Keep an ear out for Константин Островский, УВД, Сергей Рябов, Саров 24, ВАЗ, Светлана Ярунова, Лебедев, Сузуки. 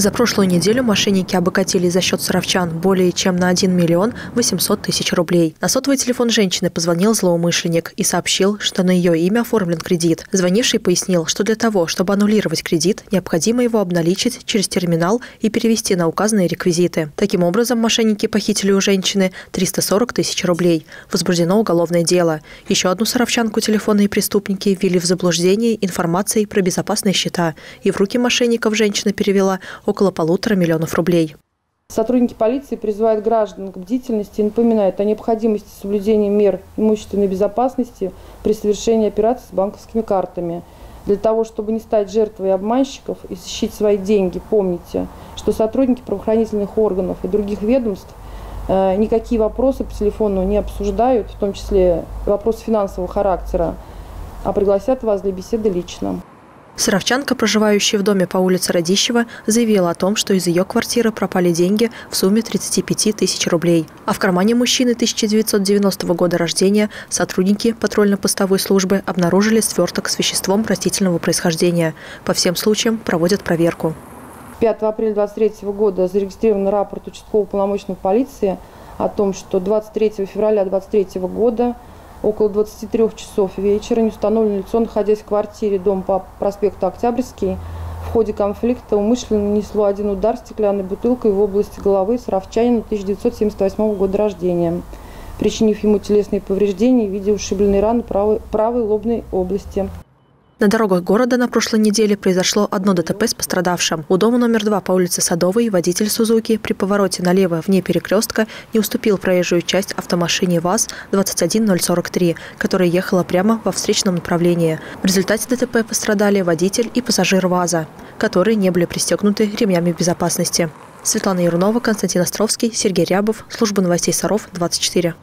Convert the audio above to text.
За прошлую неделю мошенники обогатили за счет саровчан более чем на 1 800 000 рублей. На сотовый телефон женщины позвонил злоумышленник и сообщил, что на ее имя оформлен кредит. Звонивший пояснил, что для того, чтобы аннулировать кредит, необходимо его обналичить через терминал и перевести на указанные реквизиты. Таким образом, мошенники похитили у женщины 340 000 рублей. Возбуждено уголовное дело. Еще одну саровчанку телефонные преступники ввели в заблуждение информацией про безопасные счета. И в руки мошенников женщина перевела около 1,5 миллиона рублей. Сотрудники полиции призывают граждан к бдительности и напоминают о необходимости соблюдения мер имущественной безопасности при совершении операций с банковскими картами. Для того, чтобы не стать жертвой обманщиков и защитить свои деньги, помните, что сотрудники правоохранительных органов и других ведомств никакие вопросы по телефону не обсуждают, в том числе вопросы финансового характера, а пригласят вас для беседы лично. Саровчанка, проживающая в доме по улице Радищева, заявила о том, что из ее квартиры пропали деньги в сумме 35 000 рублей. А в кармане мужчины 1990 года рождения сотрудники патрульно-постовой службы обнаружили сверток с веществом растительного происхождения. По всем случаям проводят проверку. 5 апреля 2023 года зарегистрирован рапорт участкового уполномоченного полиции о том, что 23 февраля 2023 года около 23 часов вечера неустановленное лицо, находясь в квартире дома по проспекту Октябрьский, в ходе конфликта умышленно нанесло один удар стеклянной бутылкой в области головы саровчанину 1978 года рождения, причинив ему телесные повреждения в виде ушибленной раны правой лобной области. На дорогах города на прошлой неделе произошло одно ДТП с пострадавшим. У дома номер 2 по улице Садовой водитель «Сузуки» при повороте налево вне перекрестка не уступил проезжую часть автомашине ВАЗ-21043, которая ехала прямо во встречном направлении. В результате ДТП пострадали водитель и пассажир ВАЗа, которые не были пристегнуты ремнями безопасности. Светлана Ярунова, Константин Островский, Сергей Рябов. Служба новостей Саров 24.